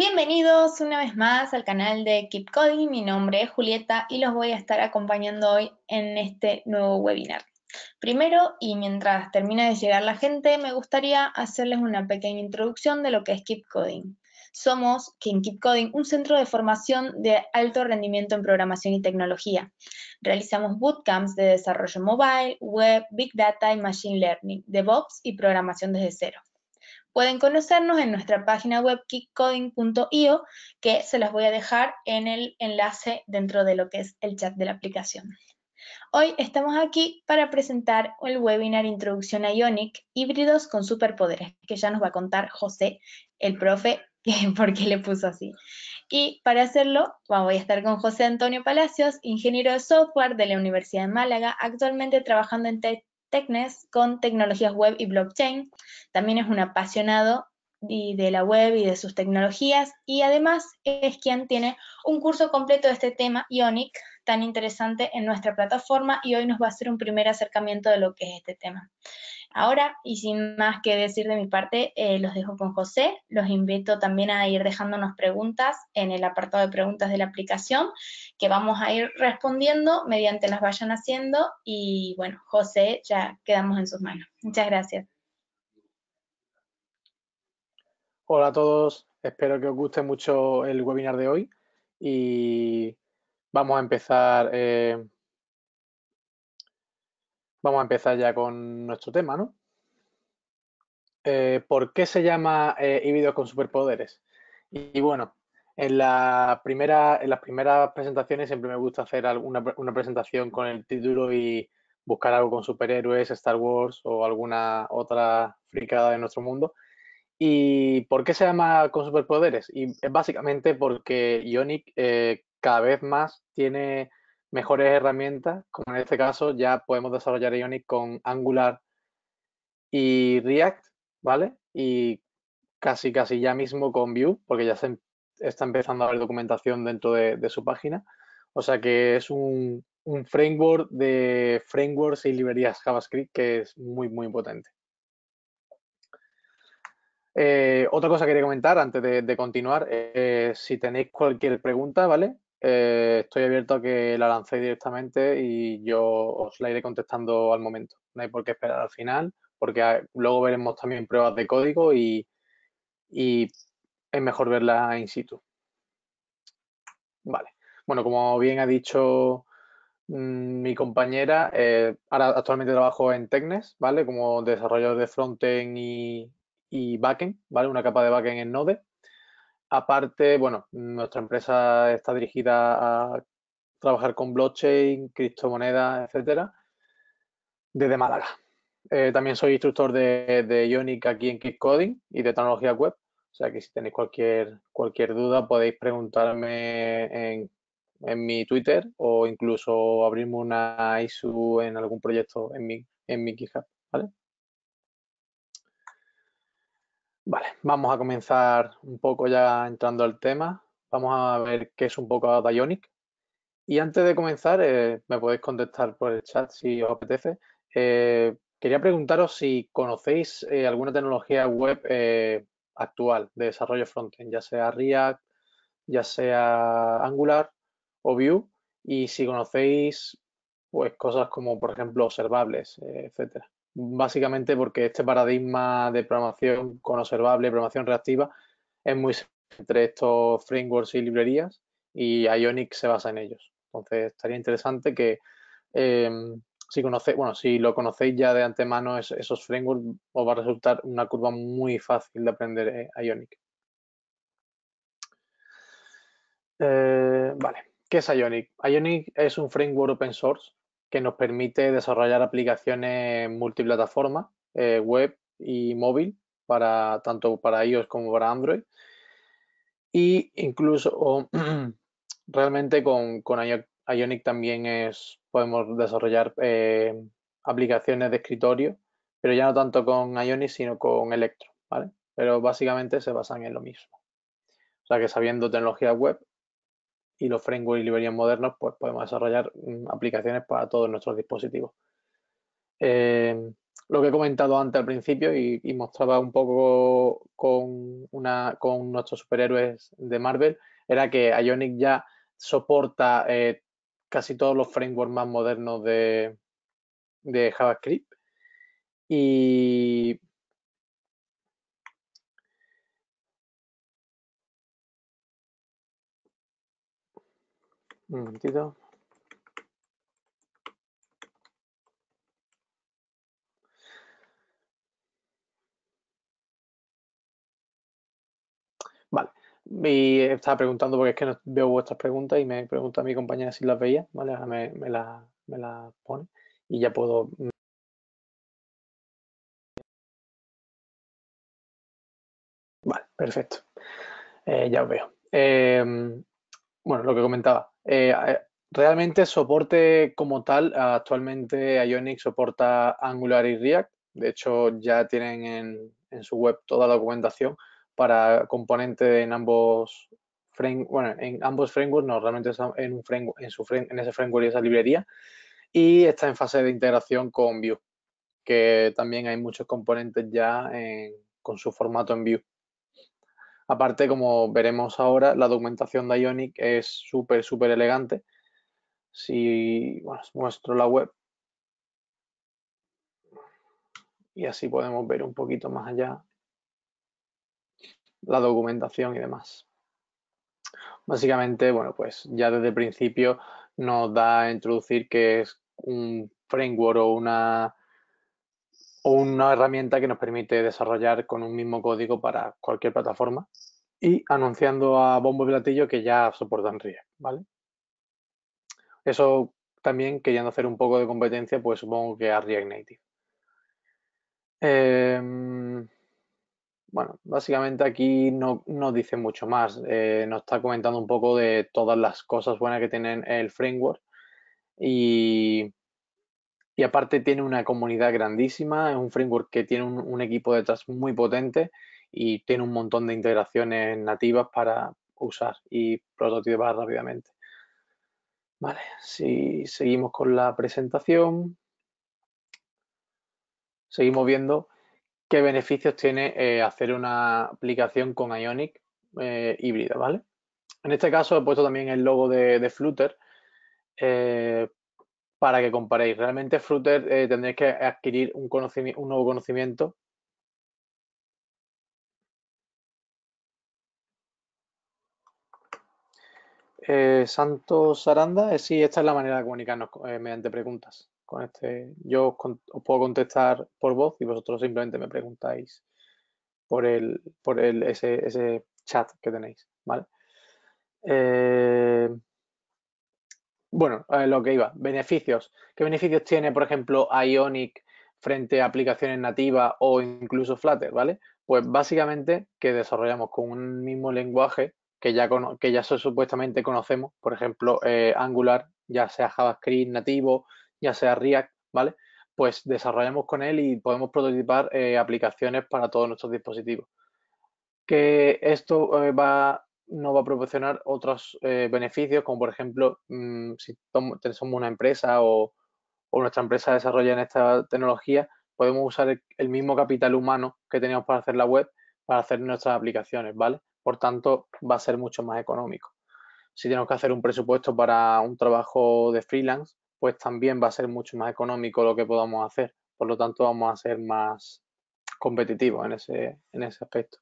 Bienvenidos una vez más al canal de Keep Coding. Mi nombre es Julieta y los voy a estar acompañando hoy en este nuevo webinar. Primero, y mientras termina de llegar la gente, me gustaría hacerles una pequeña introducción de lo que es Keep Coding. Somos, en Keep Coding, un centro de formación de alto rendimiento en programación y tecnología. Realizamos bootcamps de desarrollo mobile, web, big data y machine learning, DevOps y programación desde cero. Pueden conocernos en nuestra página web keepcoding.io, que se las voy a dejar en el enlace dentro de lo que es el chat de la aplicación. Hoy estamos aquí para presentar el webinar Introducción a Ionic, Híbridos con Superpoderes, que ya nos va a contar José, el profe, por qué le puso así. Y para hacerlo, voy a estar con José Antonio Palacios, ingeniero de software de la Universidad de Málaga, actualmente trabajando en Tecnest con tecnologías web y blockchain. También es un apasionado de la web y de sus tecnologías, y además es quien tiene un curso completo de este tema, Ionic, tan interesante en nuestra plataforma, y hoy nos va a hacer un primer acercamiento de lo que es este tema. Ahora, y sin más que decir de mi parte, los dejo con José. Los invito también a ir dejándonos preguntas en el apartado de preguntas de la aplicación, que vamos a ir respondiendo mediante las vayan haciendo, y bueno, José, ya quedamos en sus manos. Muchas gracias. Hola a todos, espero que os guste mucho el webinar de hoy y vamos a empezar, ya con nuestro tema, ¿no? ¿Por qué se llama híbridos con superpoderes? Y bueno, en las primeras presentaciones siempre me gusta hacer una presentación con el título y buscar algo con superhéroes, Star Wars o alguna otra fricada de nuestro mundo. ¿Y por qué se llama con superpoderes? Y es básicamente porque Ionic cada vez más tiene mejores herramientas, como en este caso ya podemos desarrollar Ionic con Angular y React, ¿vale? Y casi ya mismo con Vue, porque ya se está empezando a haber documentación dentro de su página. O sea que es un framework de frameworks y librerías JavaScript que es muy, muy potente. Otra cosa que quería comentar antes de continuar, si tenéis cualquier pregunta, ¿vale? Estoy abierto a que la lancéis directamente y yo os la iré contestando al momento. No hay por qué esperar al final, porque luego veremos también pruebas de código y es mejor verlas in situ. Vale. Bueno, como bien ha dicho mi compañera, ahora actualmente trabajo en Tecnest, ¿vale? Como desarrollador de frontend y backend, ¿vale? Una capa de backend en Node. Aparte, bueno, nuestra empresa está dirigida a trabajar con blockchain, criptomonedas, etcétera, desde Málaga. También soy instructor de Ionic aquí en Keep Coding y de tecnología web. O sea que si tenéis cualquier duda podéis preguntarme en mi Twitter o incluso abrirme una issue en algún proyecto en mi GitHub, ¿vale? Vale, vamos a comenzar un poco ya entrando al tema. Vamos a ver qué es un poco de Ionic. Y antes de comenzar, me podéis contestar por el chat si os apetece. Quería preguntaros si conocéis alguna tecnología web actual de desarrollo frontend, ya sea React, ya sea Angular o Vue, y si conocéis pues cosas como, por ejemplo, observables, etcétera. Básicamente porque este paradigma de programación con observable, programación reactiva, es muy entre estos frameworks y librerías, y Ionic se basa en ellos. Entonces estaría interesante que si lo conocéis ya de antemano esos frameworks, os va a resultar una curva muy fácil de aprender Ionic. Vale, ¿qué es Ionic? Ionic es un framework open source que nos permite desarrollar aplicaciones multiplataforma, web y móvil, tanto para iOS como para Android. Y incluso realmente con Ionic también podemos desarrollar aplicaciones de escritorio, pero ya no tanto con Ionic, sino con Electron, ¿vale? Pero básicamente se basan en lo mismo. O sea que sabiendo tecnología web y los frameworks y librerías modernos, pues podemos desarrollar aplicaciones para todos nuestros dispositivos. lo que he comentado antes al principio y mostraba un poco con nuestros superhéroes de Marvel, era que Ionic ya soporta casi todos los frameworks más modernos de JavaScript Un momentito. Vale, y estaba preguntando porque es que no veo vuestras preguntas y me pregunta a mi compañera si las veía, ¿vale? Ahora me las pone y ya puedo... Vale, perfecto. Ya os veo. Bueno, lo que comentaba. Realmente soporte como tal, actualmente Ionic soporta Angular y React. De hecho, ya tienen en su web toda la documentación para componente en ambos frameworks, bueno, en ambos frameworks, no, realmente en un framework, en ese framework y esa librería. Y está en fase de integración con Vue, que también hay muchos componentes ya con su formato en Vue. Aparte, como veremos ahora, la documentación de Ionic es súper, súper elegante. Si os muestro la web y así podemos ver un poquito más allá la documentación y demás. Básicamente, bueno, pues ya desde el principio nos da a introducir que es un framework o una herramienta que nos permite desarrollar con un mismo código para cualquier plataforma y anunciando a bombo y platillo que ya soportan React, ¿vale? Eso también, queriendo hacer un poco de competencia, pues supongo que a React Native. Bueno, básicamente aquí no dice mucho más. Nos está comentando un poco de todas las cosas buenas que tienen el framework y aparte tiene una comunidad grandísima, es un framework que tiene un equipo detrás muy potente y tiene un montón de integraciones nativas para usar y prototipar rápidamente. Vale, si seguimos con la presentación, seguimos viendo qué beneficios tiene hacer una aplicación con Ionic híbrida, ¿vale? En este caso he puesto también el logo de Flutter, para que comparéis. Realmente Flutter tendréis que adquirir un nuevo conocimiento. Santos Aranda, sí, esta es la manera de comunicarnos mediante preguntas. Con este, yo os puedo contestar por voz y vosotros simplemente me preguntáis por ese chat que tenéis, ¿vale? Bueno, lo que iba, beneficios. ¿Qué beneficios tiene, por ejemplo, Ionic frente a aplicaciones nativas o incluso Flutter, ¿vale? Pues básicamente que desarrollamos con un mismo lenguaje que ya supuestamente conocemos, por ejemplo, Angular, ya sea JavaScript nativo, ya sea React, ¿vale? Pues desarrollamos con él y podemos prototipar aplicaciones para todos nuestros dispositivos. Que esto nos va a proporcionar otros beneficios, como por ejemplo, si somos una empresa o nuestra empresa desarrolla en esta tecnología, podemos usar el mismo capital humano que teníamos para hacer la web para hacer nuestras aplicaciones, ¿vale? Por tanto, va a ser mucho más económico. Si tenemos que hacer un presupuesto para un trabajo de freelance, pues también va a ser mucho más económico lo que podamos hacer. Por lo tanto, vamos a ser más competitivos en ese aspecto,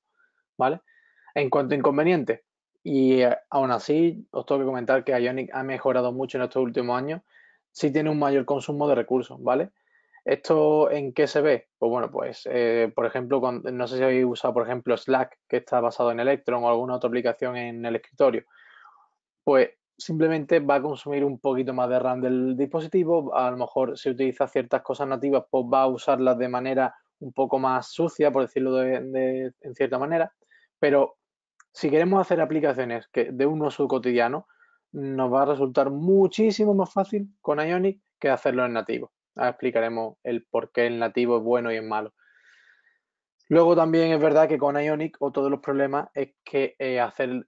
¿vale? En cuanto a inconvenientes, y aún así, os tengo que comentar que Ionic ha mejorado mucho en estos últimos años. Sí tiene un mayor consumo de recursos, ¿vale? ¿Esto en qué se ve? Pues bueno, pues por ejemplo, no sé si habéis usado, por ejemplo, Slack, que está basado en Electron o alguna otra aplicación en el escritorio. Pues simplemente va a consumir un poquito más de RAM del dispositivo. A lo mejor si utiliza ciertas cosas nativas, pues va a usarlas de manera un poco más sucia, por decirlo en cierta manera. Pero si queremos hacer aplicaciones de un uso cotidiano, nos va a resultar muchísimo más fácil con Ionic que hacerlo en nativo. Ahora explicaremos el por qué el nativo es bueno y es malo. Luego también es verdad que con Ionic otro de los problemas es que hacer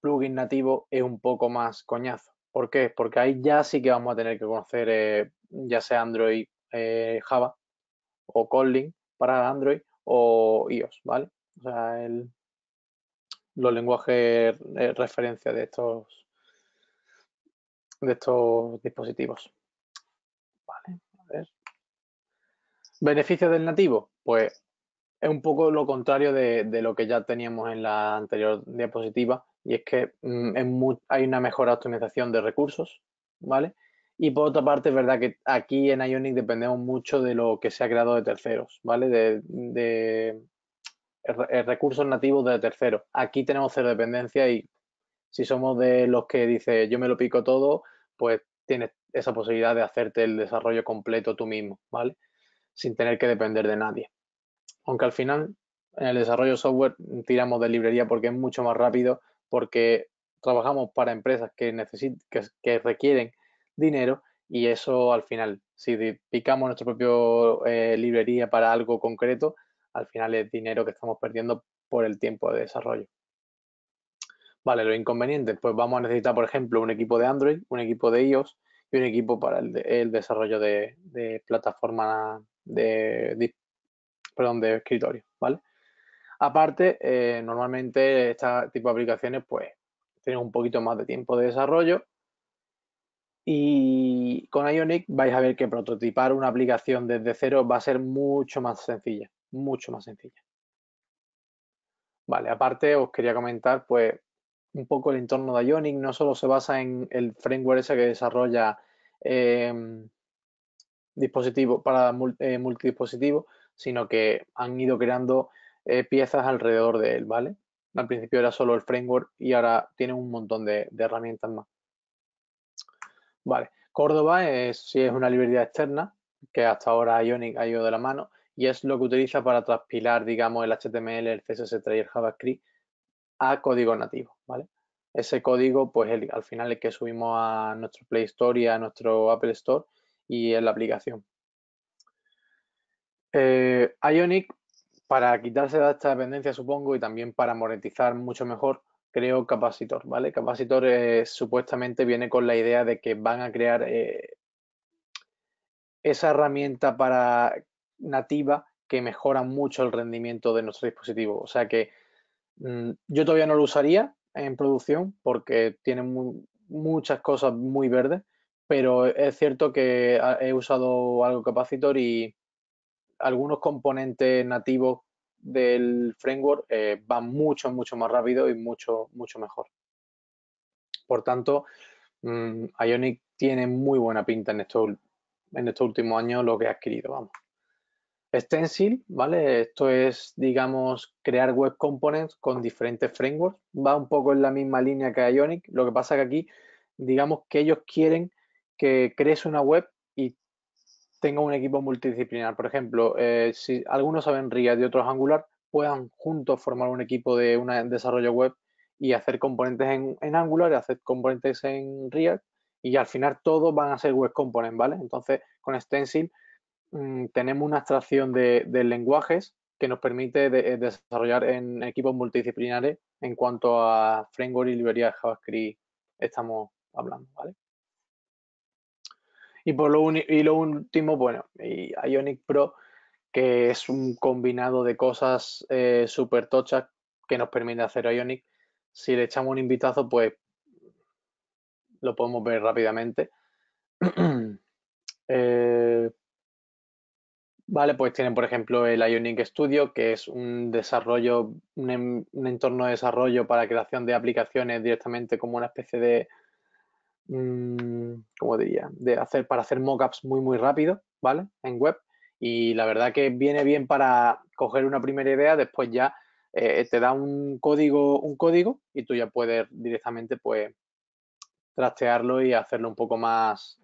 plugin nativo es un poco más coñazo. ¿Por qué? Porque ahí ya sí que vamos a tener que conocer ya sea Android, Java o Kotlin para Android o iOS, ¿vale? O sea, los lenguajes referencia de estos dispositivos. Vale, a ver. ¿Beneficios del nativo? Pues es un poco lo contrario de lo que ya teníamos en la anterior diapositiva, y es que hay una mejor optimización de recursos, ¿vale? Y por otra parte, es verdad que aquí en Ionic dependemos mucho de lo que se ha creado de terceros, ¿vale? De recursos nativos de terceros. Aquí tenemos cero dependencia y si somos de los que dice yo me lo pico todo, pues tienes esa posibilidad de hacerte el desarrollo completo tú mismo, ¿vale? Sin tener que depender de nadie. Aunque al final en el desarrollo software tiramos de librería porque es mucho más rápido, porque trabajamos para empresas que requieren dinero, y eso al final, si picamos nuestra propia librería para algo concreto, al final es dinero que estamos perdiendo por el tiempo de desarrollo. Vale, los inconvenientes, pues vamos a necesitar, por ejemplo, un equipo de Android, un equipo de iOS y un equipo para el desarrollo de plataforma de escritorio, ¿vale? Aparte, normalmente este tipo de aplicaciones pues tienen un poquito más de tiempo de desarrollo, y con Ionic vais a ver que prototipar una aplicación desde cero va a ser mucho más sencilla, mucho más sencilla. Vale, aparte os quería comentar pues un poco el entorno de Ionic. No solo se basa en el framework ese que desarrolla dispositivos para multidispositivos, sino que han ido creando piezas alrededor de él, ¿vale? Al principio era solo el framework y ahora tiene un montón de herramientas más. Vale, Cordova sí es una librería externa que hasta ahora Ionic ha ido de la mano, y es lo que utiliza para transpilar, digamos, el HTML, el CSS y el JavaScript a código nativo, ¿vale? Ese código, pues al final es que subimos a nuestro Play Store y a nuestro Apple Store, y es la aplicación. Ionic, para quitarse de esta dependencia, supongo, y también para monetizar mucho mejor, creo Capacitor, ¿vale? Capacitor supuestamente viene con la idea de que van a crear esa herramienta para nativa que mejora mucho el rendimiento de nuestro dispositivo. O sea que yo todavía no lo usaría en producción porque tiene muchas cosas muy verdes, pero es cierto que he usado algo Capacitor y algunos componentes nativos del framework van mucho más rápido y mucho mejor. Por tanto, Ionic tiene muy buena pinta en estos últimos años, lo que ha adquirido, vamos. Stencil, ¿vale? Esto es, digamos, crear web components con diferentes frameworks. Va un poco en la misma línea que Ionic. Lo que pasa que aquí, digamos que ellos quieren que crees una web y tenga un equipo multidisciplinar. Por ejemplo, si algunos saben React y otros Angular, puedan juntos formar un equipo de un desarrollo web y hacer componentes en Angular, y hacer componentes en React, y al final todos van a ser web components, ¿vale? Entonces, con Stencil tenemos una abstracción de lenguajes que nos permite desarrollar en equipos multidisciplinares en cuanto a framework y librería de JavaScript estamos hablando, ¿vale? Y lo último, bueno, Ionic Pro, que es un combinado de cosas súper tochas que nos permite hacer Ionic. Si le echamos un vistazo, pues lo podemos ver rápidamente. Vale, pues tienen, por ejemplo, el Ionic Studio, que es un entorno de desarrollo para creación de aplicaciones directamente, como una especie de para hacer mockups muy rápido, ¿vale? En web. Y la verdad que viene bien para coger una primera idea, después ya te da un código y tú ya puedes directamente pues trastearlo y hacerlo un poco más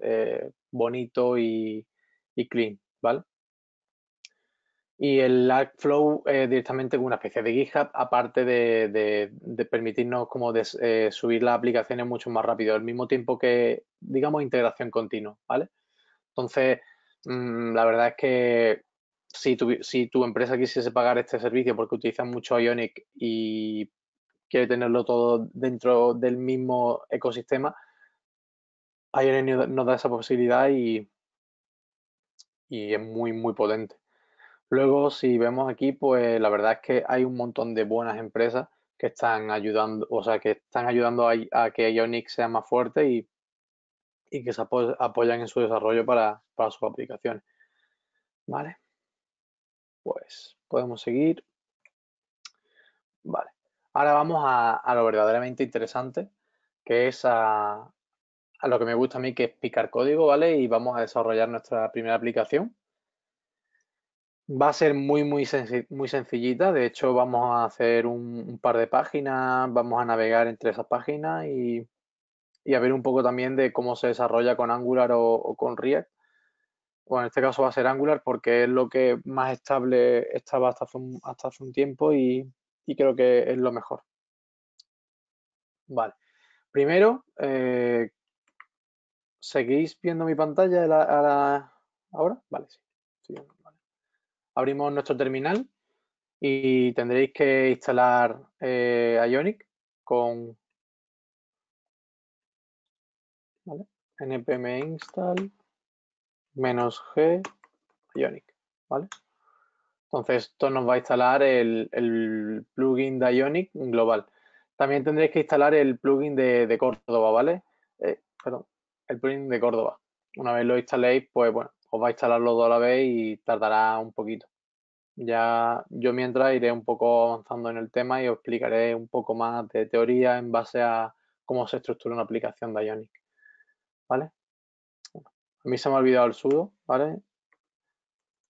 bonito y clean, ¿vale? Y el Lark Flow directamente con una especie de GitHub, aparte de permitirnos como subir las aplicaciones mucho más rápido, al mismo tiempo que, digamos, integración continua, ¿vale? Entonces, la verdad es que si tu empresa quisiese pagar este servicio porque utiliza mucho Ionic y quiere tenerlo todo dentro del mismo ecosistema, Ionic nos da esa posibilidad y es muy potente. Luego, si vemos aquí, pues la verdad es que hay un montón de buenas empresas que están ayudando, a que Ionic sea más fuerte y que se apoyan en su desarrollo para sus aplicaciones. Vale, pues podemos seguir. Vale, ahora vamos a lo verdaderamente interesante, que es a lo que me gusta a mí, que es picar código, ¿vale? Y vamos a desarrollar nuestra primera aplicación. Va a ser muy sencillita. De hecho, vamos a hacer un par de páginas, vamos a navegar entre esas páginas y a ver un poco también de cómo se desarrolla con Angular o con React. Bueno, en este caso va a ser Angular porque es lo que más estable estaba hasta hace un tiempo y creo que es lo mejor. Vale. Primero, ¿seguís viendo mi pantalla ahora? Vale, sí. Abrimos nuestro terminal y tendréis que instalar Ionic con npm install -g Ionic, ¿vale? Entonces esto nos va a instalar el plugin de Ionic global. También tendréis que instalar el plugin de Cordova, ¿vale? Perdón, el plugin de Cordova. Una vez lo instaléis, pues bueno, os va a instalar los dos a la vez y tardará un poquito. Ya yo mientras iré un poco avanzando en el tema y os explicaré un poco más de teoría en base a cómo se estructura una aplicación de Ionic, ¿vale? A mí se me ha olvidado el sudo, ¿vale?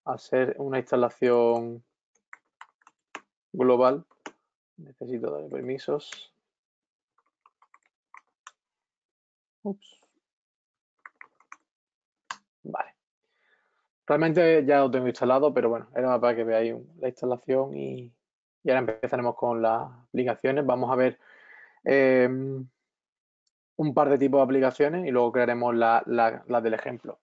Hacer una instalación global. Necesito darle permisos. Ups. Vale. Realmente ya lo tengo instalado, pero bueno, era para que veáis la instalación y ahora empezaremos con las aplicaciones. Vamos a ver un par de tipos de aplicaciones y luego crearemos la del ejemplo.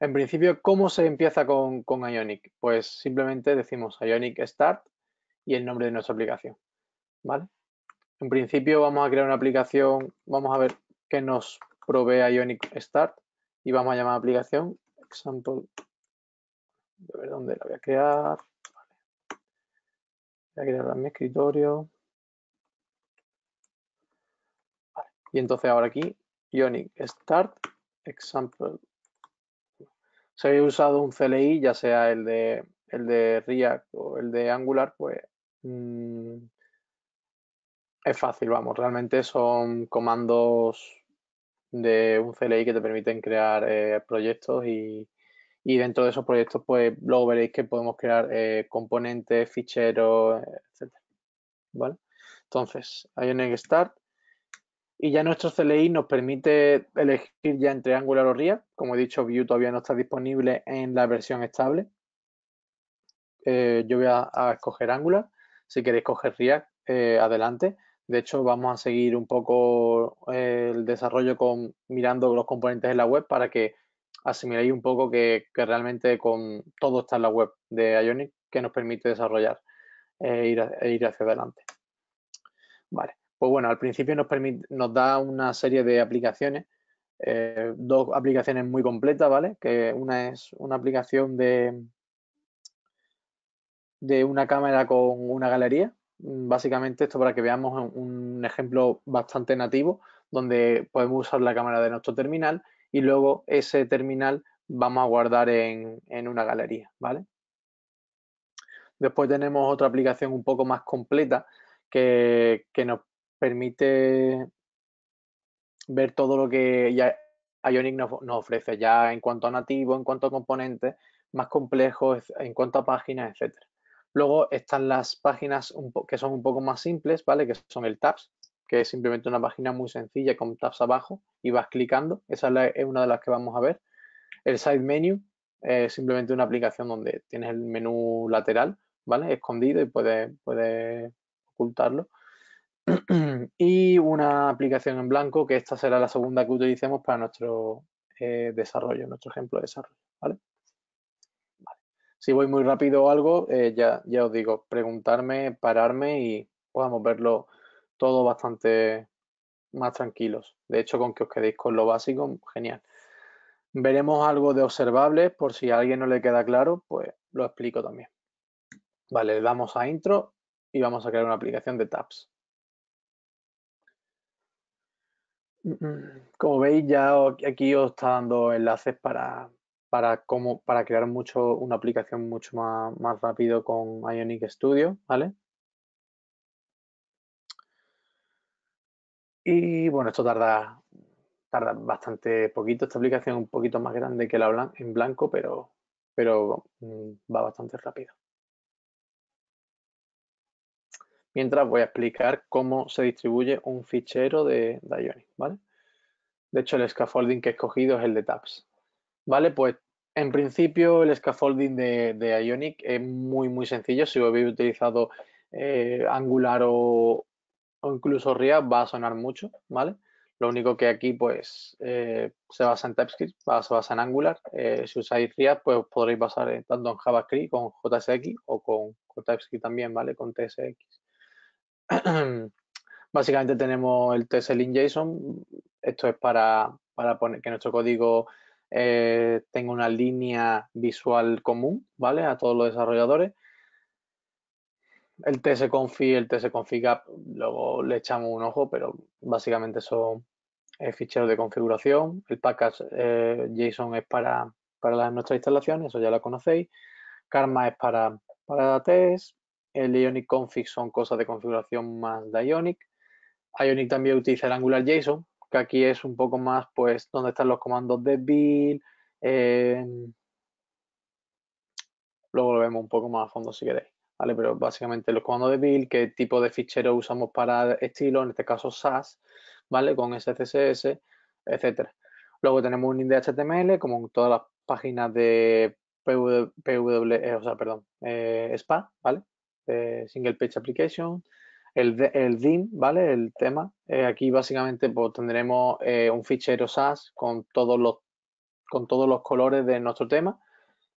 En principio, ¿cómo se empieza con Ionic? Pues simplemente decimos Ionic Start y el nombre de nuestra aplicación, ¿vale? En principio vamos a crear una aplicación, vamos a ver qué nos provee Ionic Start y vamos a llamar a la aplicación example, a ver dónde la voy a crear. Vale. Voy a crearla en mi escritorio. Vale. Y entonces ahora aquí, Ionic Start Example. Si habéis usado un CLI, ya sea el de React o el de Angular, pues es fácil, vamos. Realmente son comandos de un CLI que te permiten crear proyectos y dentro de esos proyectos pues luego veréis que podemos crear componentes, ficheros, etc. ¿Vale? Entonces, Ionic Start y ya nuestro CLI nos permite elegir ya entre Angular o React. Como he dicho, Vue todavía no está disponible en la versión estable. Yo voy a escoger Angular. Si queréis coger React, adelante. De hecho, vamos a seguir un poco el desarrollo mirando los componentes de la web para que asimiléis un poco que realmente con todo está en la web de Ionic que nos permite desarrollar e ir hacia adelante. Vale, pues bueno, al principio nos da una serie de aplicaciones, dos aplicaciones muy completas, ¿vale? Que una es una aplicación de una cámara con una galería. Básicamente esto para que veamos un ejemplo bastante nativo donde podemos usar la cámara de nuestro terminal y luego ese terminal vamos a guardar en una galería, ¿vale? Después tenemos otra aplicación un poco más completa que nos permite ver todo lo que ya Ionic nos ofrece ya en cuanto a nativo, en cuanto a componentes más complejos, en cuanto a páginas, etcétera. Luego están las páginas que son un poco más simples, ¿vale? Que son el tabs, que es simplemente una página muy sencilla con tabs abajo y vas clicando. Esa es una de las que vamos a ver. El side menu es simplemente una aplicación donde tienes el menú lateral, ¿vale? Escondido y puedes ocultarlo. Y una aplicación en blanco, que esta será la segunda que utilicemos para nuestro desarrollo, nuestro ejemplo de desarrollo, ¿vale? Si voy muy rápido o algo, ya os digo, preguntarme, pararme y podamos verlo todo bastante más tranquilos. De hecho, con que os quedéis con lo básico, genial. Veremos algo de observables, por si a alguien no le queda claro, pues lo explico también. Vale, le damos a intro y vamos a crear una aplicación de tabs. Como veis, ya aquí os está dando enlaces para crear una aplicación mucho más rápido con Ionic Studio, ¿vale? Y bueno, esto tarda bastante poquito. Esta aplicación es un poquito más grande que la en blanco, pero va bastante rápido. Mientras voy a explicar cómo se distribuye un fichero de Ionic, ¿vale? De hecho, el scaffolding que he escogido es el de tabs. Vale, pues en principio el scaffolding de Ionic es muy sencillo. Si habéis utilizado Angular o incluso React, va a sonar mucho, ¿vale? Lo único que aquí pues se basa en TypeScript, se basa en Angular. Si usáis React, pues podréis basar tanto en JavaScript con JSX o con TypeScript también, ¿vale? Con TSX. Básicamente tenemos el TSLinJSON. Esto es para poner que nuestro código tenga una línea visual común, ¿vale? A todos los desarrolladores. El tsconfig, el tsconfig.app, luego le echamos un ojo, pero básicamente son ficheros de configuración. El package JSON es para nuestras instalaciones, eso ya lo conocéis. Karma es para test. El Ionic config son cosas de configuración más de Ionic. Ionic también utiliza el Angular JSON, que aquí es un poco más, pues, donde están los comandos de build. Luego lo vemos un poco más a fondo si queréis. Vale, pero básicamente los comandos de build, qué tipo de fichero usamos para estilo, en este caso SAS, ¿vale? Con SCSS, etcétera. Luego tenemos un index HTML, como en todas las páginas de SPA, ¿vale? Single Page Application. El theme, ¿vale? El tema. Aquí básicamente pues, tendremos un fichero SAS con todos los colores de nuestro tema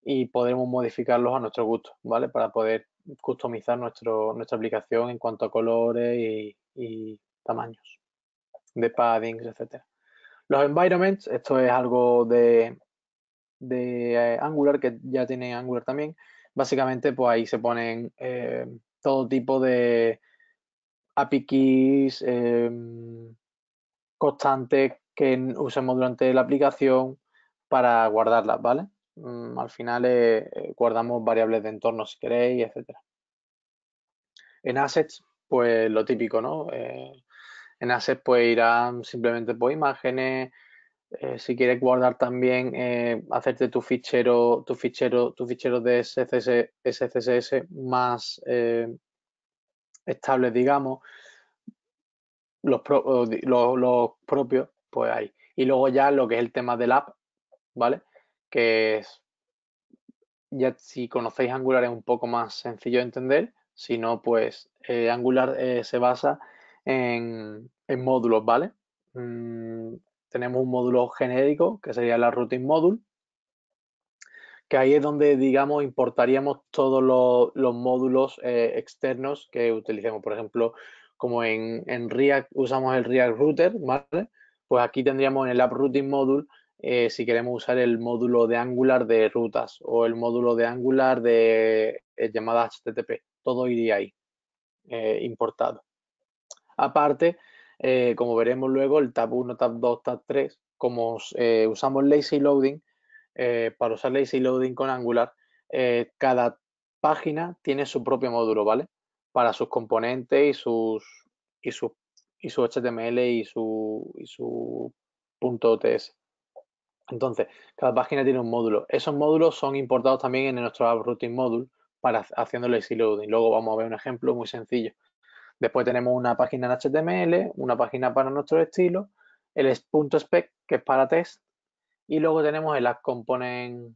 y podremos modificarlos a nuestro gusto, ¿vale? Para poder customizar nuestra aplicación en cuanto a colores y tamaños de paddings, etcétera. Los environments, esto es algo de Angular, que ya tiene Angular también. Básicamente, pues ahí se ponen todo tipo de API keys constantes que usemos durante la aplicación para guardarlas, ¿vale? Al final guardamos variables de entorno si queréis, etcétera. En assets, pues lo típico, ¿no? En assets pues irán simplemente por imágenes. Si quieres guardar también, hacerte tu fichero de SCSS más estable, digamos, los propios, pues ahí. Y luego ya lo que es el tema del app, ¿vale? Que es, ya si conocéis Angular es un poco más sencillo de entender, si no, pues Angular se basa en módulos, ¿vale? Tenemos un módulo genérico, que sería la Routing Module, que ahí es donde, digamos, importaríamos todos los módulos externos que utilicemos. Por ejemplo, como en React usamos el React Router, ¿vale? Pues aquí tendríamos en el App Routing Module, si queremos usar el módulo de Angular de rutas o el módulo de Angular de llamadas HTTP, todo iría ahí, importado. Aparte, como veremos luego, el tab 1, tab 2, tab 3, como usamos lazy loading, para usar lazy loading con Angular, cada página tiene su propio módulo, ¿vale? Para sus componentes y su HTML y su .ts. Entonces, cada página tiene un módulo. Esos módulos son importados también en nuestro App Routing Module para haciendo lazy loading. Luego vamos a ver un ejemplo muy sencillo. Después tenemos una página en HTML, una página para nuestro estilo, el .spec, que es para test, y luego tenemos el app component,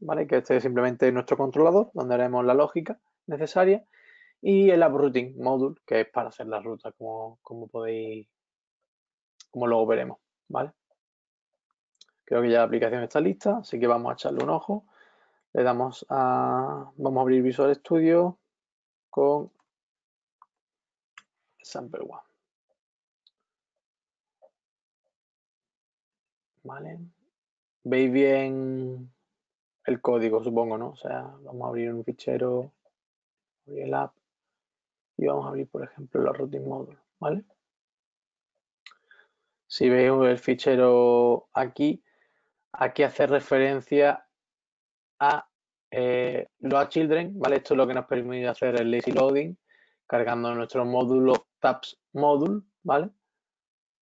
¿vale? Que este es simplemente nuestro controlador, donde haremos la lógica necesaria, y el App Routing Module, que es para hacer la ruta, como luego veremos, ¿vale? Creo que ya la aplicación está lista, así que vamos a echarle un ojo. Le damos a... Vamos a abrir Visual Studio con Sample One. ¿Vale? ¿Veis bien el código, supongo, no? O sea, vamos a abrir un fichero, abrir el app y vamos a abrir, por ejemplo, la routing module, ¿vale? Si veis el fichero aquí, aquí hace referencia a los children, ¿vale? Esto es lo que nos permite hacer el lazy loading, cargando nuestro módulo tabs module, ¿vale?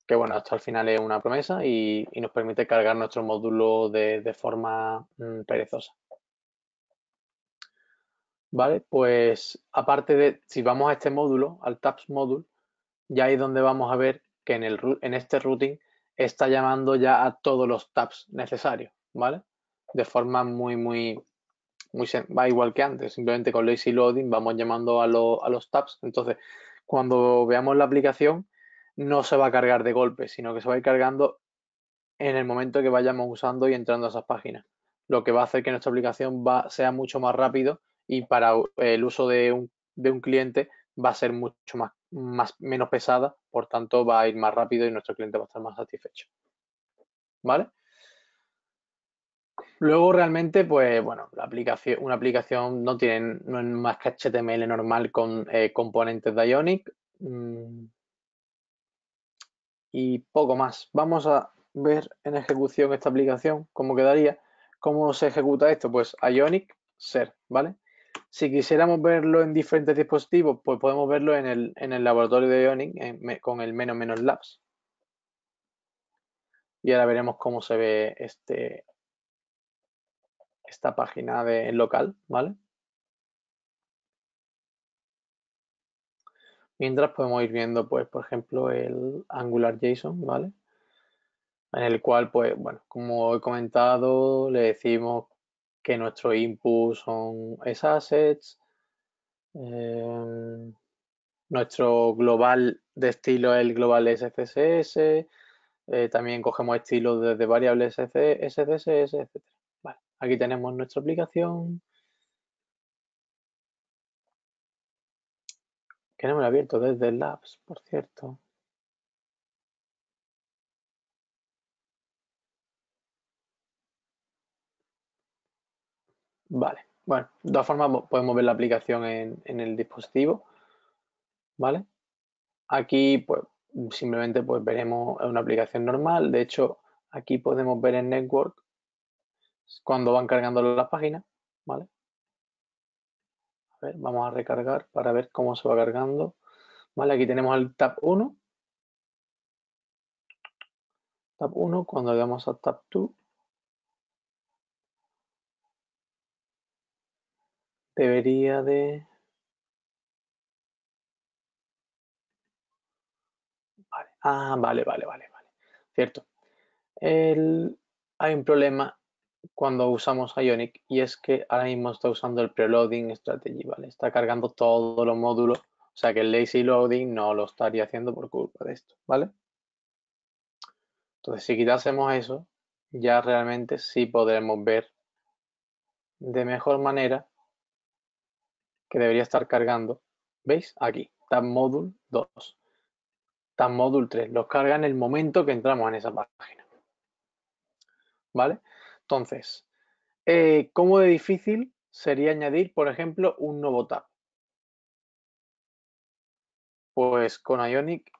Que bueno, esto al final es una promesa y nos permite cargar nuestro módulo de forma perezosa. Vale, pues aparte de, si vamos a este módulo, al tabs module, ya ahí es donde vamos a ver que en este routing está llamando ya a todos los tabs necesarios, ¿vale? De forma muy va igual que antes, simplemente con lazy loading vamos llamando a los tabs. Entonces, cuando veamos la aplicación, no se va a cargar de golpe, sino que se va a ir cargando en el momento que vayamos usando y entrando a esas páginas. Lo que va a hacer que nuestra aplicación sea mucho más rápido y para el uso de un cliente va a ser mucho menos pesada, por tanto va a ir más rápido y nuestro cliente va a estar más satisfecho. ¿Vale? Luego realmente, pues bueno, una aplicación no tiene más que HTML normal con componentes de Ionic. Y poco más. Vamos a ver en ejecución esta aplicación, cómo quedaría. ¿Cómo se ejecuta esto? Pues Ionic ser, ¿vale? Si quisiéramos verlo en diferentes dispositivos, pues podemos verlo en el laboratorio de Ionic con el --labs. Y ahora veremos cómo se ve esta página en local, ¿vale? Mientras podemos ir viendo, pues, por ejemplo, el Angular JSON, ¿vale? En el cual, pues, bueno, como he comentado, le decimos que nuestro input son assets, nuestro global de estilo es el global SCSS, también cogemos estilos desde variables SCSS, etc. Vale, aquí tenemos nuestra aplicación. Que no me lo he abierto desde el Labs, por cierto. Vale, bueno, de todas formas podemos ver la aplicación en el dispositivo, ¿vale? Aquí, pues, simplemente pues veremos una aplicación normal. De hecho, aquí podemos ver en Network cuando van cargando las páginas, ¿vale? Vamos a recargar para ver cómo se va cargando. Vale, aquí tenemos el tab 1. Tab 1, cuando le damos a tab 2. Debería de... Vale. Ah, vale. Cierto. Hay un problema cuando usamos Ionic, y es que ahora mismo está usando el preloading strategy, ¿vale? Está cargando todos los módulos, o sea que el lazy loading no lo estaría haciendo por culpa de esto, ¿vale? Entonces, si quitásemos eso, ya realmente sí podremos ver de mejor manera que debería estar cargando, ¿veis? Aquí, tab module 2, tab module 3, los carga en el momento que entramos en esa página, ¿vale? Entonces, ¿cómo de difícil sería añadir, por ejemplo, un nuevo tab? Pues con Ionic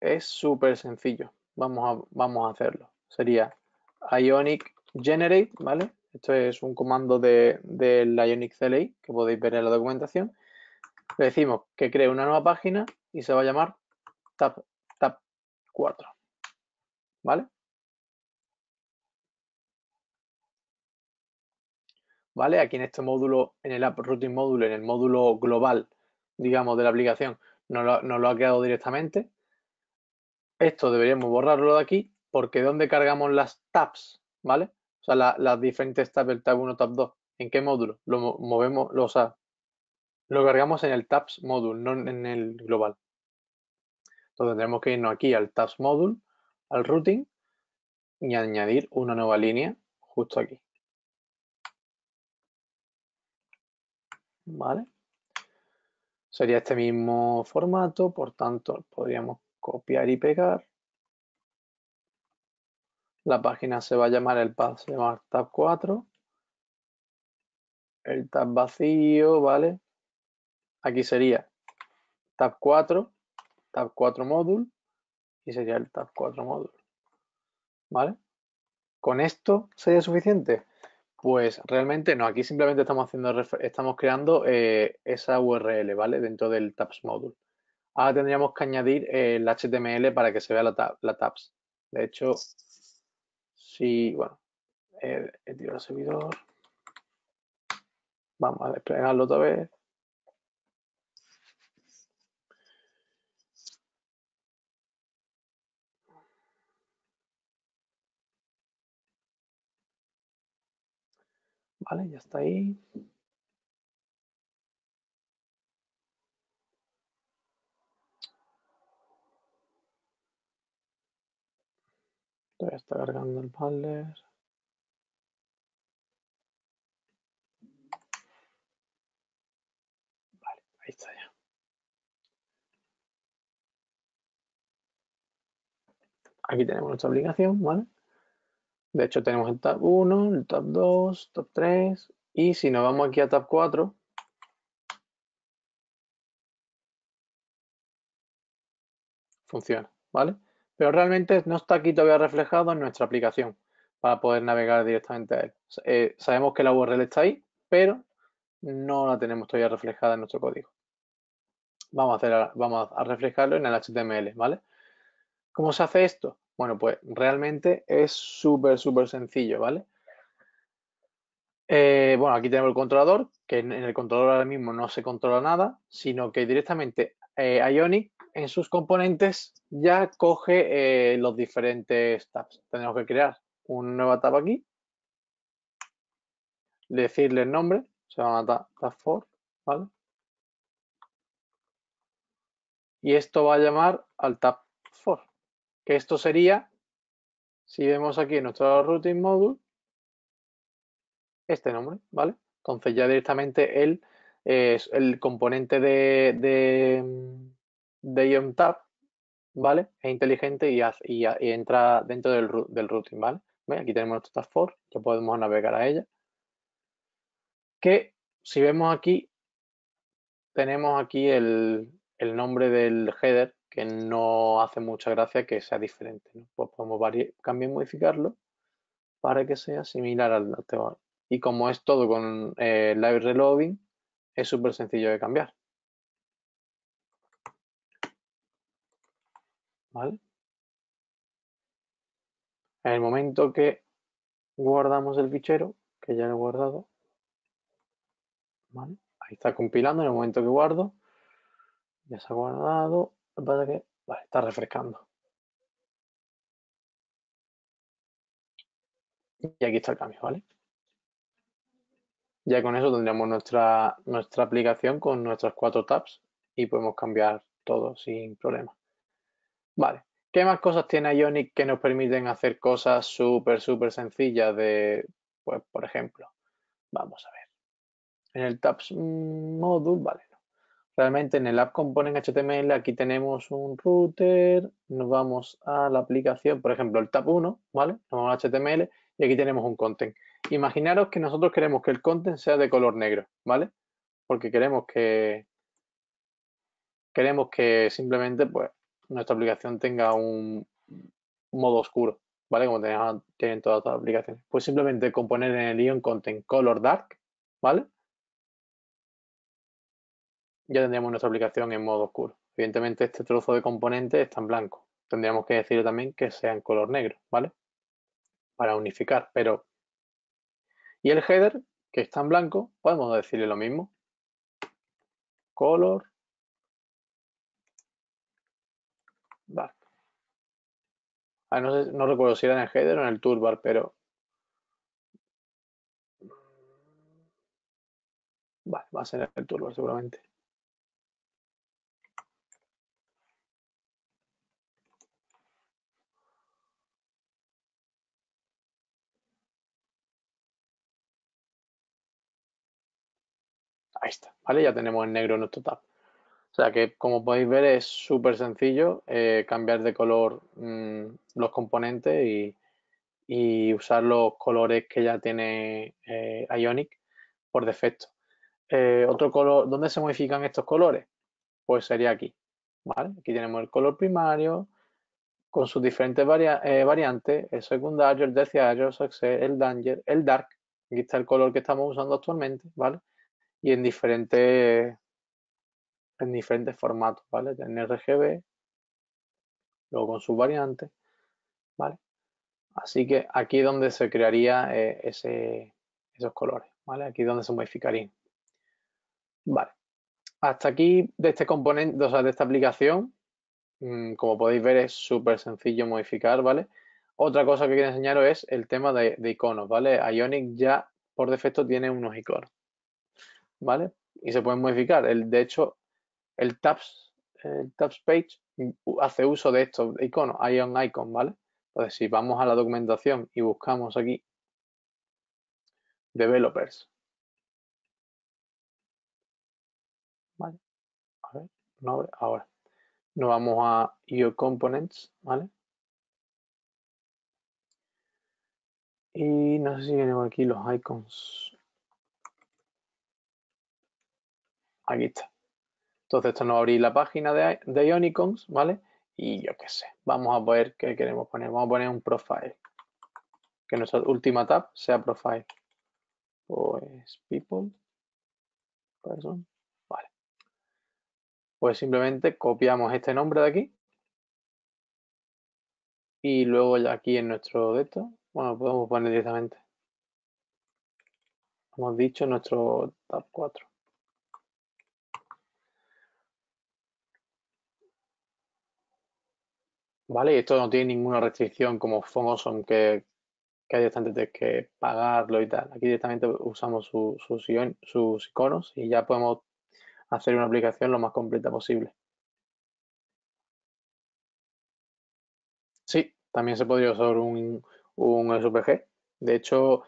es súper sencillo. Vamos a hacerlo. Sería Ionic Generate, ¿vale? Esto es un comando del Ionic CLI que podéis ver en la documentación. Le decimos que cree una nueva página y se va a llamar tab 4, ¿vale? ¿Vale? Aquí en este módulo, en el App Routing Module, en el módulo global, digamos, de la aplicación, no lo ha creado directamente. Esto deberíamos borrarlo de aquí, porque ¿dónde cargamos las tabs? ¿Vale? O sea, las diferentes tabs, el tab 1, tab 2. ¿En qué módulo? Lo movemos, lo cargamos en el tabs module, no en el global. Entonces tendremos que irnos aquí al tabs module, al routing, y añadir una nueva línea justo aquí. ¿Vale? Sería este mismo formato, por tanto podríamos copiar y pegar La página se va a llamar, el path se llama tab 4. El tab vacío, ¿vale? Aquí sería tab 4 module, y sería el tab 4 module, ¿vale? ¿Con esto sería suficiente? Pues realmente no, aquí simplemente estamos creando esa URL, ¿vale? Dentro del tabs module. Ahora tendríamos que añadir el HTML para que se vea la tabs. De hecho, si, bueno, he tirado el servidor. Vamos a desplegarlo otra vez. Vale, ya está ahí. Todavía está cargando el panel. Vale, ahí está ya. Aquí tenemos nuestra aplicación, ¿vale? De hecho, tenemos el tab 1, el tab 2, tab 3. Y si nos vamos aquí a tab 4, funciona, ¿vale? Pero realmente no está aquí todavía reflejado en nuestra aplicación para poder navegar directamente a él. Sabemos que la URL está ahí, pero no la tenemos todavía reflejada en nuestro código. Vamos a reflejarlo en el HTML, ¿vale? ¿Cómo se hace esto? Bueno, pues realmente es súper, súper sencillo, ¿vale? Bueno, aquí tenemos el controlador, que en el controlador ahora mismo no se controla nada, sino que directamente Ionic en sus componentes ya coge los diferentes tabs. Tenemos que crear una nueva tab aquí, decirle el nombre, se llama tab4, ¿vale? Y esto va a llamar al tab4. Que esto sería, si vemos aquí en nuestro routing module, este nombre, ¿vale? Entonces ya directamente el componente de IonTab, ¿vale? Es inteligente y entra dentro del routing, ¿vale? ¿Ve? Aquí tenemos nuestro tab 4, que podemos navegar a ella. Que si vemos aquí, tenemos aquí el nombre del header, que no hace mucha gracia que sea diferente, ¿no? Pues podemos cambiar y modificarlo para que sea similar al anterior. Y como es todo con live reloading, es súper sencillo de cambiar, ¿vale? En el momento que guardamos el fichero, que ya lo he guardado, ¿vale? Ahí está compilando. En el momento que guardo, ya se ha guardado. Para que, vale, está refrescando. Y aquí está el cambio, ¿vale? Ya con eso tendríamos nuestra aplicación con nuestras 4 tabs y podemos cambiar todo sin problema. Vale, ¿qué más cosas tiene Ionic que nos permiten hacer cosas súper, súper sencillas de, pues, por ejemplo, vamos a ver. En el tabs module, vale. Realmente en el app component HTML aquí tenemos un router, nos vamos a la aplicación, por ejemplo el tab 1, ¿vale? Nos vamos a HTML y aquí tenemos un content. Imaginaros que nosotros queremos que el content sea de color negro, ¿vale? Porque queremos que simplemente pues nuestra aplicación tenga un modo oscuro, ¿vale? Como tienen todas las aplicaciones. Pues simplemente componer en el ion content color dark, ¿vale? Ya tendríamos nuestra aplicación en modo oscuro. Evidentemente este trozo de componente está en blanco. Tendríamos que decirle también que sea en color negro, ¿vale? Para unificar, pero... Y el header, que está en blanco, podemos decirle lo mismo. Color dark. Ah, no sé, no recuerdo si era en el header o en el toolbar, pero... Vale, va a ser en el toolbar seguramente. Ahí está, ¿vale? Ya tenemos en negro nuestro tab. O sea que, como podéis ver, es súper sencillo cambiar de color los componentes y usar los colores que ya tiene Ionic por defecto. Otro color, ¿dónde se modifican estos colores? Pues sería aquí, ¿vale? Aquí tenemos el color primario con sus diferentes variantes, el secundario, el terciario, el danger, el dark. Aquí está el color que estamos usando actualmente, ¿vale? Y en diferentes formatos, ¿vale? En RGB, luego con sus variantes, ¿vale? Así que aquí es donde se crearía esos colores, ¿vale? Aquí es donde se modificarían. Vale. Hasta aquí de este componente, o sea, de esta aplicación, como podéis ver, es súper sencillo modificar, ¿vale? Otra cosa que quiero enseñaros es el tema de iconos, ¿vale? Ionic ya por defecto tiene unos iconos, ¿vale? Y se pueden modificar. De hecho, el tabs page hace uso de estos iconos, icon, ¿vale? Entonces, si vamos a la documentación y buscamos aquí developers, ¿vale? A ver, no abre, ahora nos vamos a IO Components, ¿vale? Y no sé si tenemos aquí los icons. Aquí está. Entonces esto nos va a abrir la página de Ionicons, ¿vale? Y yo qué sé, vamos a ver qué queremos poner. Vamos a poner un profile. Que nuestra última tab sea profile. Pues people, person, vale. Pues simplemente copiamos este nombre de aquí. Y luego ya aquí en nuestro de esto, bueno, podemos poner directamente. Hemos dicho nuestro tab 4. ¿Vale? Y esto no tiene ninguna restricción como Fonawesome, que hay directamente que pagarlo y tal. Aquí directamente usamos sus iconos y ya podemos hacer una aplicación lo más completa posible. Sí, también se podría usar un SVG. De hecho,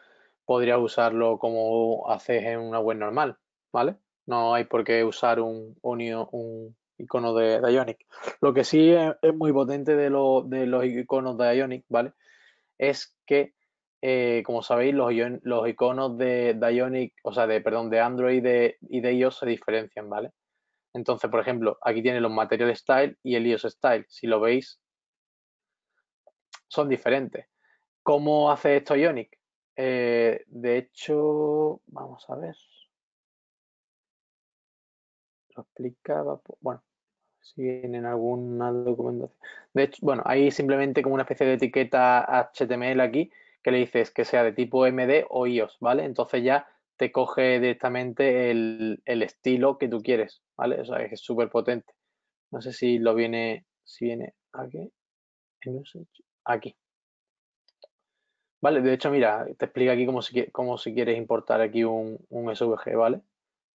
podrías usarlo como haces en una web normal, ¿vale? No hay por qué usar un icono de Ionic. Lo que sí es muy potente de los iconos de Ionic, ¿vale? Es que, como sabéis, los iconos de Ionic, o sea, de Android y de iOS se diferencian, ¿vale? Entonces, por ejemplo, aquí tiene los Material Style y el iOS Style. Si lo veis, son diferentes. ¿Cómo hace esto Ionic? De hecho, vamos a ver. Lo explicaba, bueno. Si viene en alguna documentación. De hecho, bueno, hay simplemente como una especie de etiqueta HTML aquí que le dices que sea de tipo MD o IOS, ¿vale? Entonces ya te coge directamente el estilo que tú quieres, ¿vale? O sea, es súper potente. No sé si lo viene, si viene aquí. Aquí. Vale, de hecho, mira, te explica aquí cómo si quieres importar aquí un SVG, ¿vale?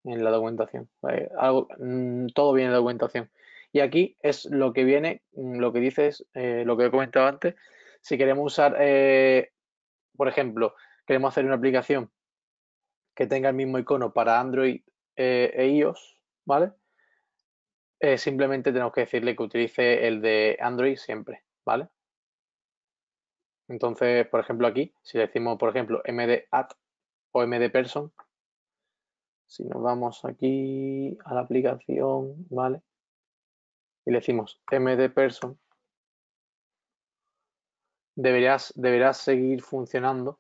En la documentación. Todo viene en la documentación. Y aquí es lo que viene, lo que dices, lo que he comentado antes. Si queremos usar, por ejemplo, queremos hacer una aplicación que tenga el mismo icono para Android e iOS, ¿vale? Simplemente tenemos que decirle que utilice el de Android siempre, ¿vale? Entonces, por ejemplo, aquí, si le decimos, por ejemplo, md-add o md-person, si nos vamos aquí a la aplicación, ¿vale? Y le decimos md-person, deberá seguir funcionando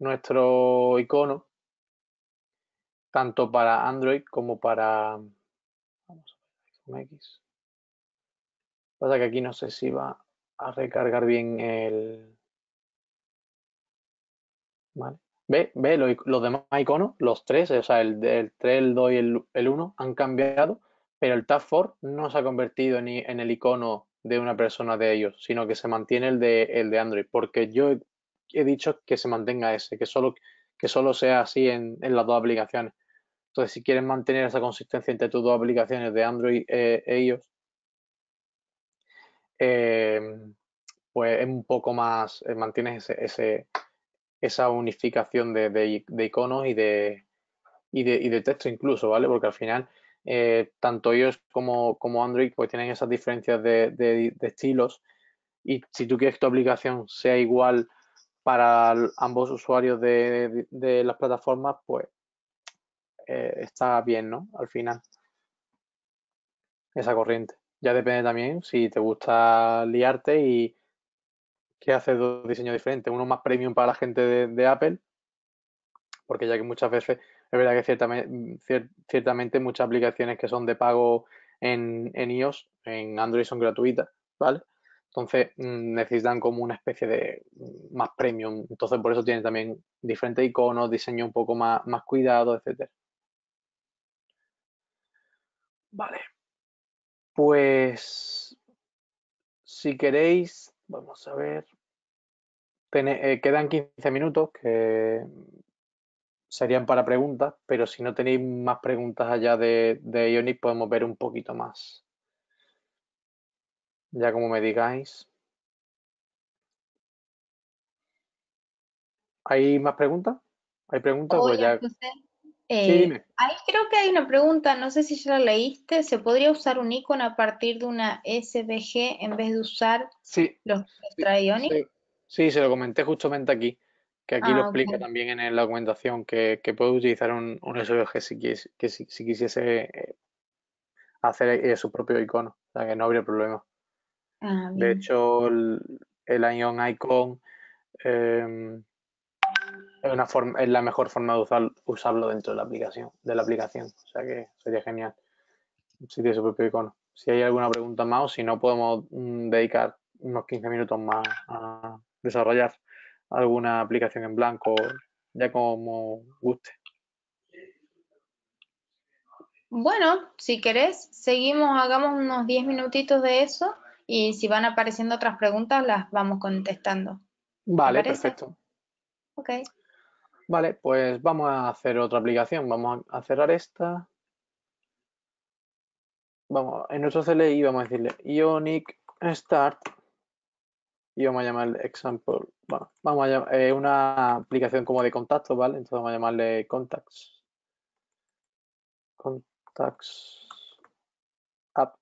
nuestro icono, tanto para Android como para, vamos a ver, X. Pasa que aquí no sé si va a recargar bien el, ¿vale? Ve los demás iconos, los tres, o sea, el 3, el 2 y el 1 han cambiado, pero el tab 4 no se ha convertido ni en el icono de una persona de ellos, sino que se mantiene el de Android, porque yo he dicho que se mantenga ese, que solo sea así en las dos aplicaciones. Entonces, si quieres mantener esa consistencia entre tus dos aplicaciones de Android e iOS, pues es un poco más, mantienes esa unificación de iconos y de texto incluso, ¿vale? Porque al final, tanto iOS como Android pues tienen esas diferencias de estilos Y si tú quieres que tu aplicación sea igual para ambos usuarios de las plataformas, pues está bien, ¿no? Al final, esa corriente. Ya depende también si te gusta liarte y que haces dos diseños diferentes. Uno más premium para la gente de Apple, porque ya que muchas veces, es verdad que ciertamente muchas aplicaciones que son de pago en iOS, en Android son gratuitas, ¿vale? Entonces necesitan como una especie de más premium. Entonces por eso tienen también diferentes iconos, diseño un poco más cuidado, etcétera. Vale. Pues, si queréis, vamos a ver, quedan 15 minutos que serían para preguntas, pero si no tenéis más preguntas allá de Ionic, podemos ver un poquito más. Ya como me digáis. ¿Hay más preguntas? ¿Hay preguntas? Oye, pues ya... entonces... sí, ahí creo que hay una pregunta, no sé si ya la leíste. ¿Se podría usar un icono a partir de una SVG en vez de usar los extra Ionic? Sí, se lo comenté justamente aquí, que aquí lo explica también en la documentación, que puedes utilizar un SVG si quisiese hacer su propio icono, o sea que no habría problema. De hecho, el Ion Icon... es la mejor forma de usarlo dentro de la aplicación, o sea que sería genial si tiene su propio icono. Si hay alguna pregunta más o si no, podemos dedicar unos 15 minutos más a desarrollar alguna aplicación en blanco, ya como guste. Bueno, si querés, seguimos, hagamos unos 10 minutitos de eso y si van apareciendo otras preguntas las vamos contestando. Vale, perfecto. Ok. Vale, pues vamos a hacer otra aplicación. Vamos a cerrar esta. Vamos, en nuestro CLI vamos a decirle Ionic Start. Y vamos a llamar Example. Bueno, vamos a llamar una aplicación como de contacto, ¿vale? Entonces vamos a llamarle Contacts. Contacts App.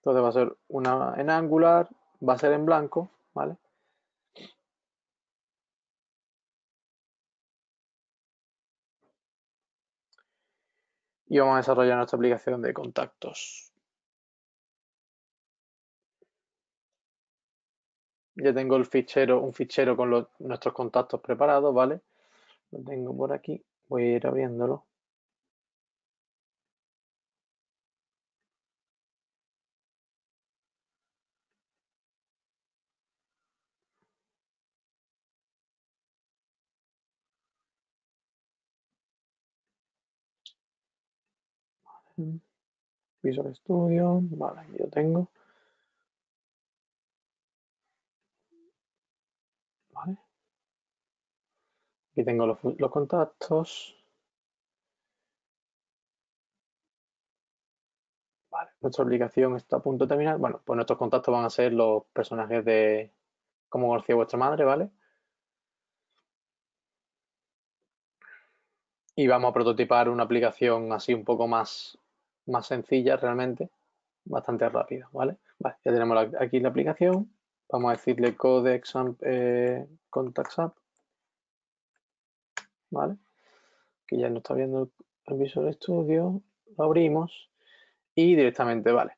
Entonces va a ser una en Angular, va a ser en blanco, ¿vale? Y vamos a desarrollar nuestra aplicación de contactos. Ya tengo un fichero con nuestros contactos preparados, ¿vale? Lo tengo por aquí, voy a ir abriéndolo. Visual Studio, vale, aquí lo tengo. Vale. Aquí tengo los contactos. Vale, nuestra aplicación está a punto de terminar. Bueno, pues nuestros contactos van a ser los personajes de Cómo conocía vuestra madre, ¿vale? Y vamos a prototipar una aplicación así un poco más sencilla realmente, bastante rápida, ¿vale? Vale, ya tenemos aquí la aplicación, vamos a decirle code contacts app, ¿vale? Que ya nos está viendo el Visual Studio, lo abrimos y directamente, ¿vale?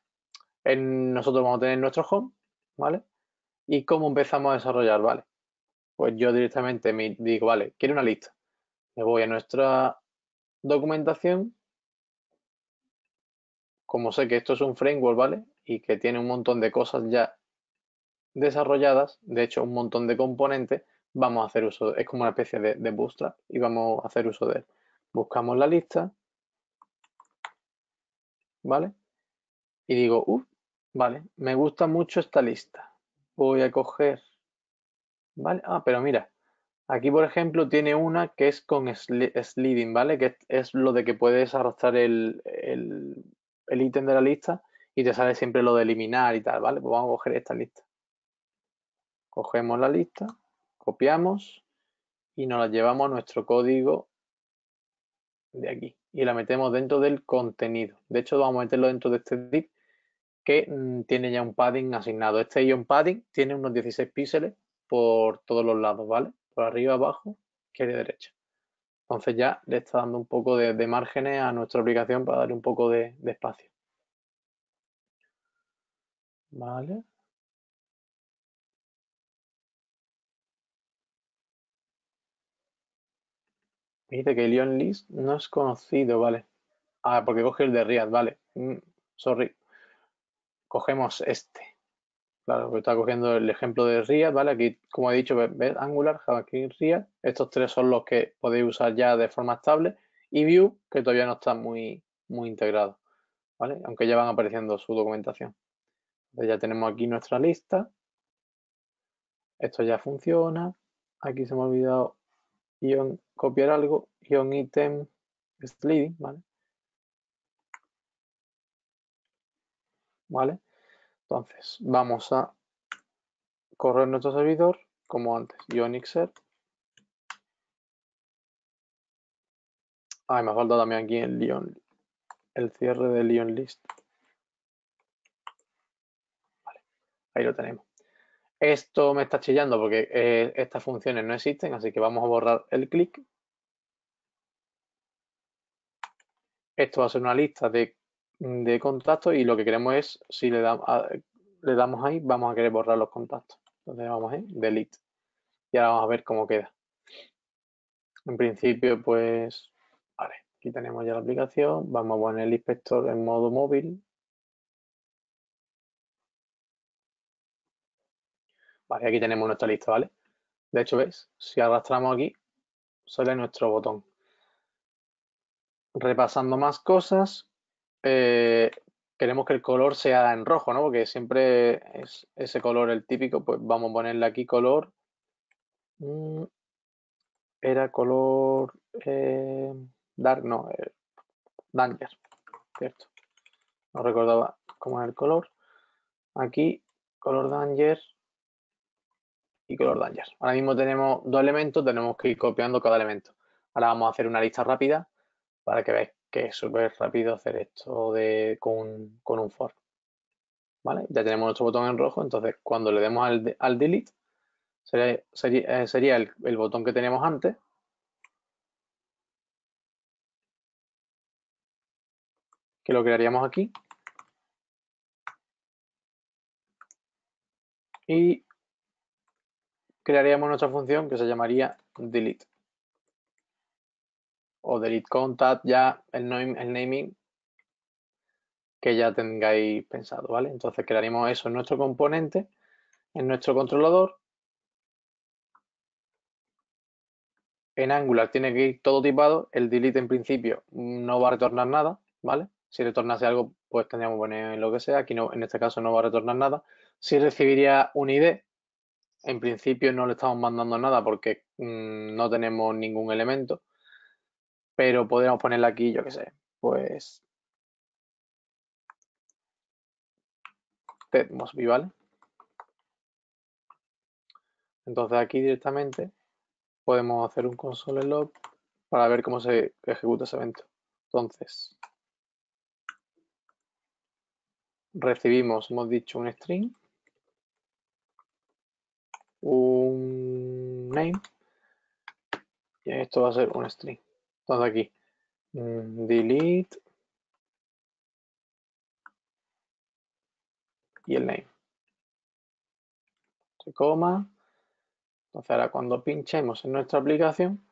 Nosotros vamos a tener nuestro home, ¿vale? ¿Y cómo empezamos a desarrollar, vale? Pues yo directamente me digo, vale, quiero una lista. Me voy a nuestra documentación. Como sé que esto es un framework, ¿vale? Y que tiene un montón de cosas ya desarrolladas, de hecho un montón de componentes, vamos a hacer uso, es como una especie de bootstrap y vamos a hacer uso de él. Buscamos la lista, ¿vale? Y digo, vale, me gusta mucho esta lista. Voy a coger, ¿vale? Ah, pero mira, aquí por ejemplo tiene una que es con sliding, ¿vale? Que es lo de que puedes arrastrar el ítem de la lista y te sale siempre lo de eliminar y tal, ¿vale? Pues vamos a coger esta lista. Cogemos la lista, copiamos y nos la llevamos a nuestro código de aquí y la metemos dentro del contenido. De hecho, vamos a meterlo dentro de este div que tiene ya un padding asignado. Este Ion Padding tiene unos 16 píxeles por todos los lados, ¿vale? Por arriba, abajo, izquierda y derecha. Entonces ya le está dando un poco de márgenes a nuestra aplicación para darle un poco de espacio. Vale. Dice que el Ion List no es conocido, ¿vale? Ah, porque coge el de React, ¿vale? Sorry. Cogemos este. Claro, que está cogiendo el ejemplo de React, ¿vale? Aquí, como he dicho, ves Angular, JavaScript, React. Estos tres son los que podéis usar ya de forma estable. Y Vue, que todavía no está muy integrado, ¿vale? Aunque ya van apareciendo su documentación. Entonces ya tenemos aquí nuestra lista. Esto ya funciona. Aquí se me ha olvidado Ion copiar algo. Ion item sliding, ¿vale? ¿Vale? Entonces, vamos a correr nuestro servidor, como antes, Ionic Serve. Me falta también aquí el cierre del Ion List. Vale, ahí lo tenemos. Esto me está chillando porque estas funciones no existen, así que vamos a borrar el clic. Esto va a ser una lista de contactos y lo que queremos es, si le damos ahí, vamos a querer borrar los contactos. Entonces vamos a delete y ahora vamos a ver cómo queda. En principio, pues, vale, aquí tenemos ya la aplicación. Vamos a poner el inspector en modo móvil. Vale, aquí tenemos nuestra lista, ¿vale? De hecho, ¿veis? Si arrastramos aquí, sale nuestro botón. Repasando más cosas. Queremos que el color sea en rojo, ¿no? Porque siempre es ese color el típico, pues vamos a ponerle aquí color. Era color dark, no, danger, ¿cierto? No recordaba cómo era el color. Aquí, color danger y color danger. Ahora mismo tenemos dos elementos, tenemos que ir copiando cada elemento. Ahora vamos a hacer una lista rápida para que veáis que es súper rápido hacer esto con un for. ¿Vale? Ya tenemos nuestro botón en rojo, entonces cuando le demos al delete, sería el botón que teníamos antes. Que lo crearíamos aquí. Y crearíamos nuestra función que se llamaría delete. O delete contact, ya el naming que ya tengáis pensado, ¿vale? Entonces crearemos eso en nuestro componente, en nuestro controlador. En Angular tiene que ir todo tipado. El delete en principio no va a retornar nada, ¿vale? Si retornase algo, pues tendríamos que poner lo que sea. Aquí no, en este caso no va a retornar nada. Si recibiría un ID, en principio no le estamos mandando nada porque no tenemos ningún elemento. Pero podríamos ponerla aquí, yo qué sé, pues Tecnest, ¿vale? Entonces aquí directamente podemos hacer un console log para ver cómo se ejecuta ese evento. Entonces, recibimos, hemos dicho, un string, un name, y esto va a ser un string. Entonces aquí, delete y el name. Coma. Entonces ahora cuando pinchemos en nuestra aplicación,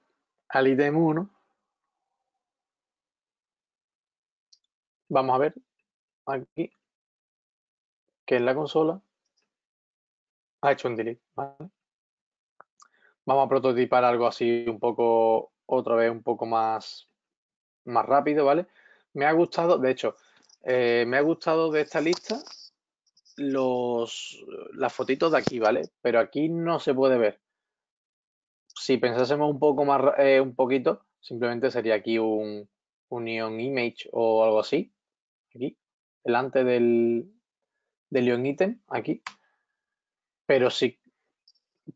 al ítem 1, vamos a ver aquí que en la consola ha hecho un delete, ¿vale? Vamos a prototipar algo así un poco... Otra vez un poco más rápido, ¿vale? Me ha gustado, de hecho, me ha gustado de esta lista las fotitos de aquí, ¿vale? Pero aquí no se puede ver. Si pensásemos un poco más, un poquito, simplemente sería aquí un Ion Image o algo así. Aquí, delante del Ion Item, aquí. Pero sí.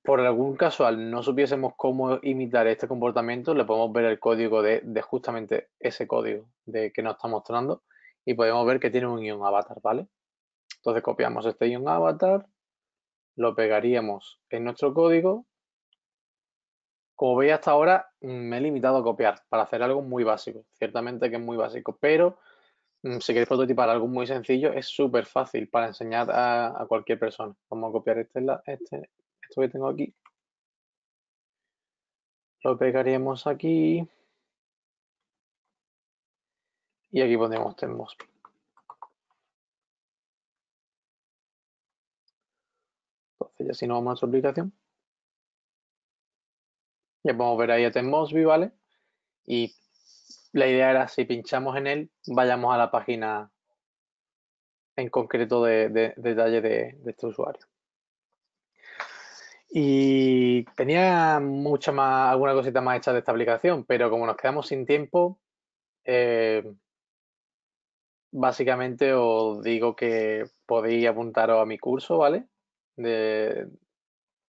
Por algún casual no supiésemos cómo imitar este comportamiento, le podemos ver el código de justamente ese código que nos está mostrando y podemos ver que tiene un ion avatar, ¿vale? Entonces copiamos este ion avatar, lo pegaríamos en nuestro código. Como veis hasta ahora me he limitado a copiar para hacer algo muy básico. Ciertamente que es muy básico, pero si queréis prototipar algo muy sencillo es súper fácil para enseñar a cualquier persona. Vamos a copiar esto que tengo aquí. Lo pegaríamos aquí. Y aquí pondríamos Tecnest. Entonces ya si nos vamos a nuestra aplicación. Ya podemos ver ahí a Tecnest, ¿vale? Y la idea era si pinchamos en él, vayamos a la página en concreto de detalle de este usuario. Y tenía alguna cosita más hecha de esta aplicación, pero como nos quedamos sin tiempo, básicamente os digo que podéis apuntaros a mi curso, ¿vale? De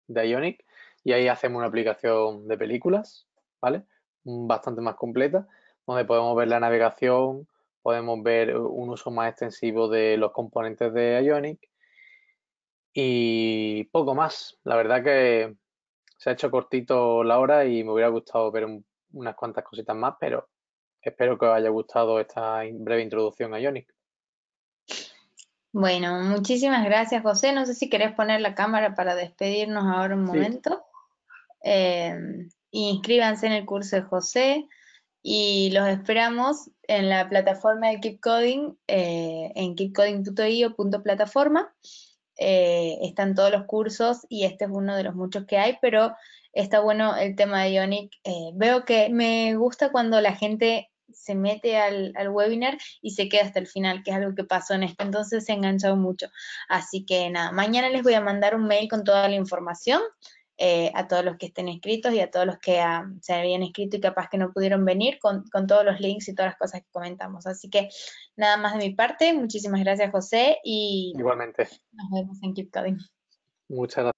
Ionic, y ahí hacemos una aplicación de películas, ¿vale? Bastante más completa, donde podemos ver la navegación, podemos ver un uso más extensivo de los componentes de Ionic. Y poco más. La verdad que se ha hecho cortito la hora y me hubiera gustado ver unas cuantas cositas más, pero espero que os haya gustado esta breve introducción a Ionic. Bueno, muchísimas gracias, José. No sé si querés poner la cámara para despedirnos ahora un momento. Sí. Inscríbanse en el curso de José y los esperamos en la plataforma de Keep Coding, en keepcoding.io/plataforma. Están todos los cursos y este es uno de los muchos que hay, pero está bueno el tema de Ionic. Veo que me gusta cuando la gente se mete al webinar y se queda hasta el final, que es algo que pasó en este, entonces se ha enganchado mucho. Así que nada, mañana les voy a mandar un mail con toda la información a todos los que estén inscritos y a todos los que se habían inscrito y capaz que no pudieron venir, con todos los links y todas las cosas que comentamos. Así que nada más de mi parte, muchísimas gracias, José, y igualmente nos vemos en Keep Coding. Muchas gracias.